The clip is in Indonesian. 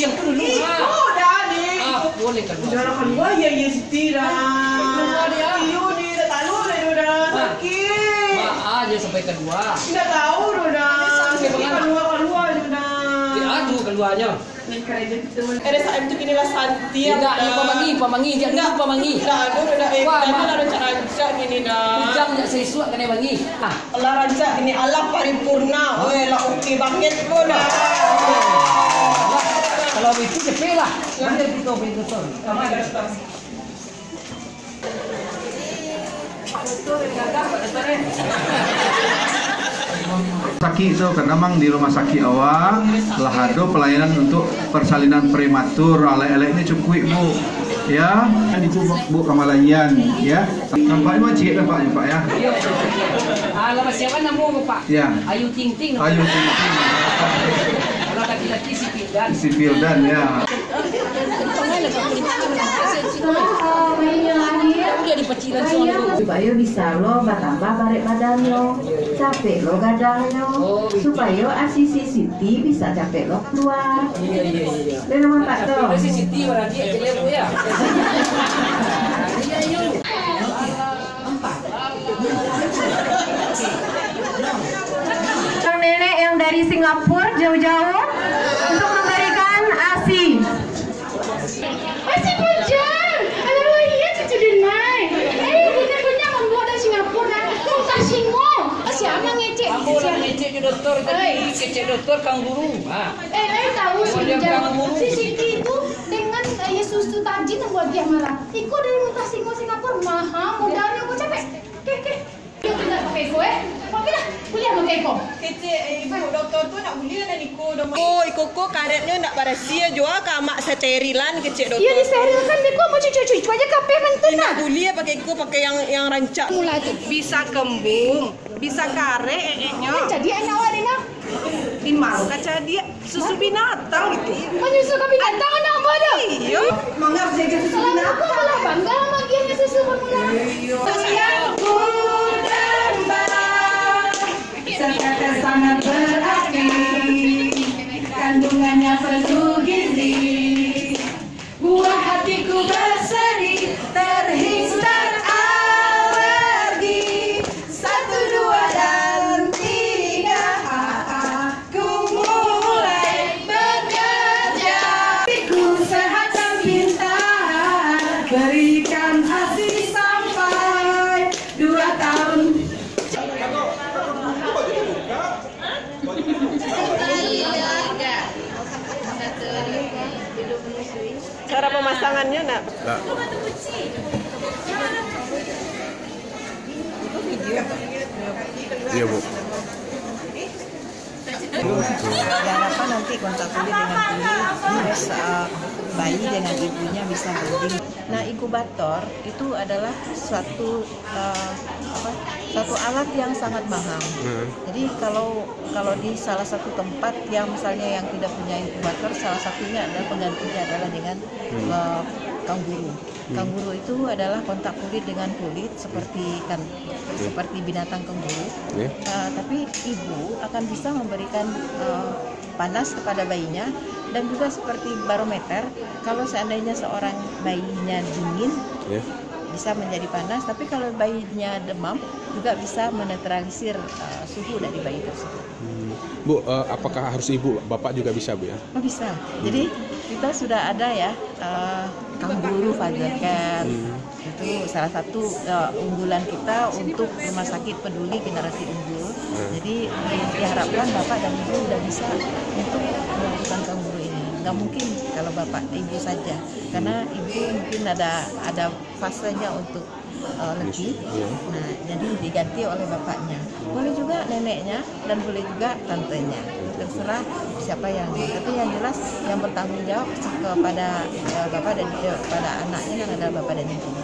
cium tuh dulu. Udah nih. Ah, boleh kan. Jarakan gua ya ya setidak. Iyo di talu udah sakit. Maaf aja sampai kedua. Enggak tahu udah. Kedua udah. Diadu keduanya. Ada saat itu inilah Santi. Enggak, pamangi, dia enggak pamangi. Dah, udah wah, mana ada rancak gini dah. Ujang enggak sesuai kena bangi. Ah, Allah rancak gini Allah paripurna. Weh, lah oke banget lu dah. Kalau itu cepet lah. Mana kita pintu sol. Sama ada stas. Betul enggak ada. Saki itu karena memang di rumah Saki Awang lah ada pelayanan untuk persalinan prematur ala-ala ini cukup bu ya kan itu bu kamalayan ya nampaknya macam cik nampaknya pak ya alamat siapa namamu pak ya Ayu Ting Ting kalau laki-laki si Pildan ya supaya bisa lo bertambah barek badan lo capek lo gadang lo supaya asisi Siti bisa capek lo keluar dan nama tak tau asisi Siti berarti aja ya sang nenek yang dari Singapura jauh-jauh untuk memberikan ASI ASI Pujan ada lagi ya cucu denai punya membuat dari Singapura tak singo siapa ngecek ngecek dokter tadi ngecek dokter kangguru tahu si Siti itu dengan susu tajin membuat dia marah iku dari muntah singo Singapura mahal modalnya aku capek kek tidak pakai kue pakailah kuliah pakai kok ibu dokter tu nak kuliah dan ikut oh ikut karetnya nak barasia jual kamak seterilan kecil dokter iya diserilkan deko mau cucu aja kape mentun nak kuliah pakai ikut pakai yang rancak mulai tu bisa kembung bisa karet jadi anak warina dimau kaca dia susu binatang gitu menyusu ke binatang anak bodoh iya mengerti ke susu binatang aku malah bangga magiannya susu pemula sangat berarti kandungannya penuh gizi buah hatiku berseri terhindar alergi 1, 2, dan 3 aku mulai bekerja hatiku sehat dan pintar berikan hasil sampai 2 tahun cara pemasangannya nak iya bu harapan nanti kontak kulit dengan ibu bayi dengan ibunya bisa bonding. Nah inkubator itu adalah suatu alat yang sangat mahal. Jadi kalau di salah satu tempat yang misalnya yang tidak punya inkubator salah satunya adalah penggantinya adalah dengan kangguru. Kangguru itu adalah kontak kulit dengan kulit seperti binatang kangguru. Tapi ibu akan bisa memberikan panas kepada bayinya dan juga seperti barometer. Kalau seandainya seorang bayinya dingin, bisa menjadi panas. Tapi kalau bayinya demam, juga bisa menetralisir suhu dari bayi tersebut. Bu, apakah harus ibu, bapak juga bisa bu ya? Oh, bisa. Jadi kita sudah ada ya kangguru father care. Itu salah satu unggulan kita untuk rumah sakit peduli generasi unggul. Jadi diharapkan bapak dan ibu sudah bisa untuk melakukan kangguru ini. Nggak mungkin kalau bapak ibu saja, karena ibu mungkin ada fasenya untuk lebih. Nah, jadi diganti oleh bapaknya. Boleh juga neneknya dan boleh juga tantenya. Terserah siapa yang. Tapi yang jelas yang bertanggung jawab kepada bapak dan kepada anaknya yang adalah bapak dan ibu.